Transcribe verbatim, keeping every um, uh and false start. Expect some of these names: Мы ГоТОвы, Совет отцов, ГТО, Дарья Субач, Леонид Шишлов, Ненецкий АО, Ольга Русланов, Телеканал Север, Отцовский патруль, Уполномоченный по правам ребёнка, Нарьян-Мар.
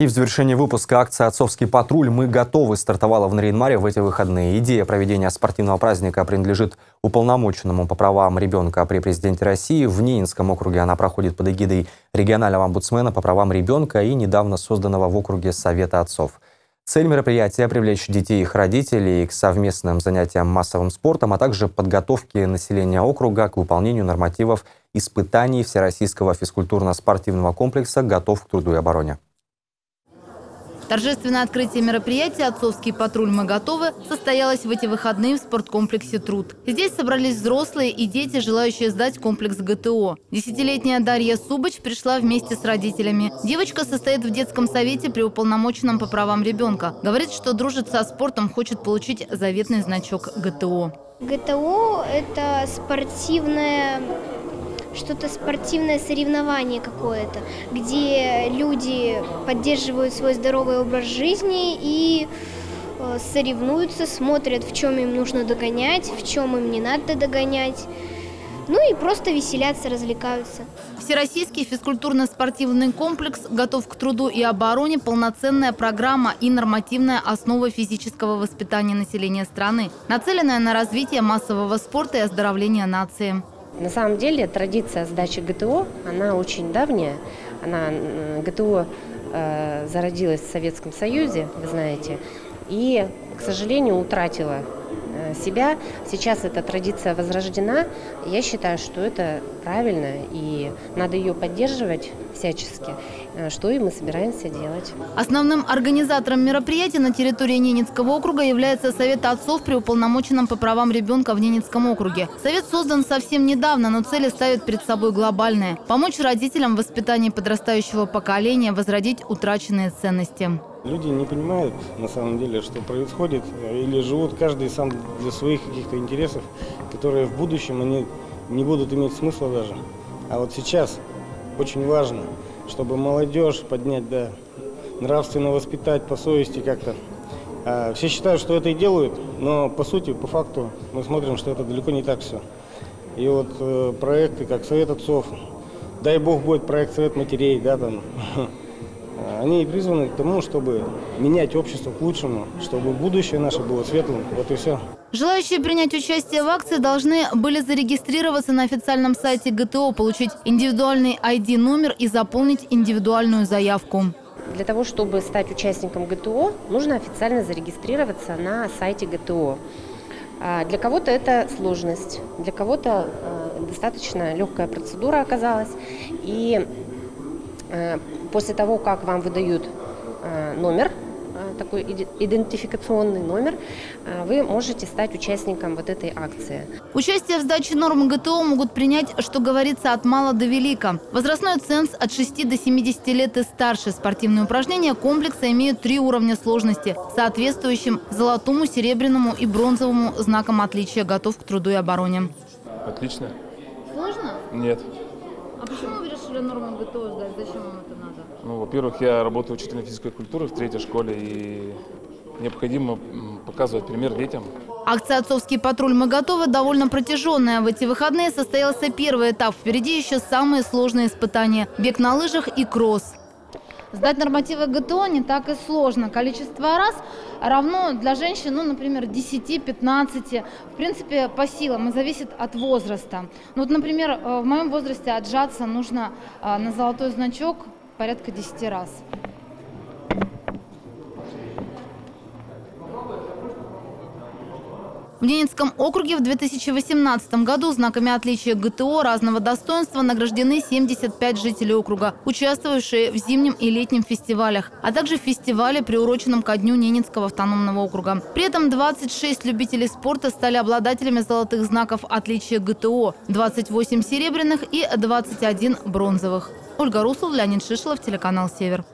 И в завершении выпуска акция «Отцовский патруль. Мы готовы» стартовала в Нарьян-Маре в эти выходные. Идея проведения спортивного праздника принадлежит уполномоченному по правам ребенка при президенте России. В Ненецком округе она проходит под эгидой регионального омбудсмена по правам ребенка и недавно созданного в округе Совета отцов. Цель мероприятия – привлечь детей и их родителей к совместным занятиям массовым спортом, а также подготовке населения округа к выполнению нормативов испытаний Всероссийского физкультурно-спортивного комплекса «Готов к труду и обороне». Торжественное открытие мероприятия «Отцовский патруль. Мы готовы» состоялось в эти выходные в спорткомплексе «Труд». Здесь собрались взрослые и дети, желающие сдать комплекс гэ тэ о. Десятилетняя Дарья Субач пришла вместе с родителями. Девочка состоит в детском совете при уполномоченном по правам ребенка. Говорит, что дружит со спортом, хочет получить заветный значок гэ тэ о. гэ тэ о – это спортивное... что-то спортивное соревнование какое-то, где люди поддерживают свой здоровый образ жизни и соревнуются, смотрят, в чем им нужно догонять, в чем им не надо догонять. Ну и просто веселятся, развлекаются. Всероссийский физкультурно-спортивный комплекс «Готов к труду и обороне» – полноценная программа и нормативная основа физического воспитания населения страны, нацеленная на развитие массового спорта и оздоровление нации. На самом деле традиция сдачи гэ тэ о, она очень давняя. Она, гэ тэ о э, зародилась в Советском Союзе, вы знаете, и, к сожалению, утратила э, себя. Сейчас эта традиция возрождена. Я считаю, что это правильно, и надо ее поддерживать всячески, э, что и мы собираемся делать. Основным организатором мероприятия на территории Ненецкого округа является Совет отцов при уполномоченном по правам ребенка в Ненецком округе. Совет создан совсем недавно, но цели ставят перед собой глобальные – помочь родителям в воспитании подрастающего поколения, возродить утраченные ценности. Люди не понимают, на самом деле, что происходит, или живут каждый сам для своих каких-то интересов, которые в будущем они не будут иметь смысла даже. А вот сейчас очень важно, чтобы молодежь поднять, да, нравственно воспитать, по совести как-то. А все считают, что это и делают, но по сути, по факту мы смотрим, что это далеко не так все. И вот э, проекты, как Совет отцов, дай бог будет проект Совет матерей, да, там... Они призваны к тому, чтобы менять общество к лучшему, чтобы будущее наше было светлым. Вот и все. Желающие принять участие в акции должны были зарегистрироваться на официальном сайте гэ тэ о, получить индивидуальный ай ди номер и заполнить индивидуальную заявку. Для того, чтобы стать участником гэ тэ о, нужно официально зарегистрироваться на сайте гэ тэ о. Для кого-то это сложность, для кого-то достаточно легкая процедура оказалась. И... После того, как вам выдают номер, такой идентификационный номер, вы можете стать участником вот этой акции. Участие в сдаче норм гэ тэ о могут принять, что говорится, от мала до велика. Возрастной ценз от шести до семидесяти лет и старше. Спортивные упражнения комплекса имеют три уровня сложности, соответствующим золотому, серебряному и бронзовому знакам отличия. Готов к труду и обороне. Отлично. Сложно? Нет. А почему вы решили норму гэ тэ о сдать? Зачем вам это надо? Ну, во-первых, я работаю учителем физической культуры в третьей школе, и необходимо показывать пример детям. Акция «Отцовский патруль. Мы готовы» довольно протяженная. В эти выходные состоялся первый этап. Впереди еще самые сложные испытания – бег на лыжах и кросс. Сдать нормативы гэ тэ о не так и сложно. Количество раз равно для женщин, ну, например, десяти-пятнадцати. В принципе, по силам, и зависит от возраста. Ну, вот, например, в моем возрасте отжаться нужно на золотой значок порядка десяти раз. В Ненецком округе в две тысячи восемнадцатом году знаками отличия гэ тэ о разного достоинства награждены семьдесят пять жителей округа, участвовавшие в зимнем и летнем фестивалях, а также в фестивале, приуроченном ко дню Ненецкого автономного округа. При этом двадцать шесть любителей спорта стали обладателями золотых знаков отличия гэ тэ о, двадцать восемь серебряных и двадцать один бронзовых. Ольга Русланов, Леонид Шишлов, телеканал «Север».